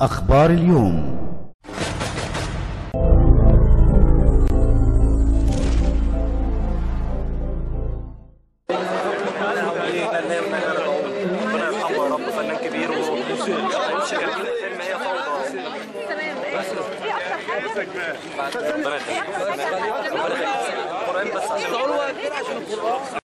أخبار اليوم.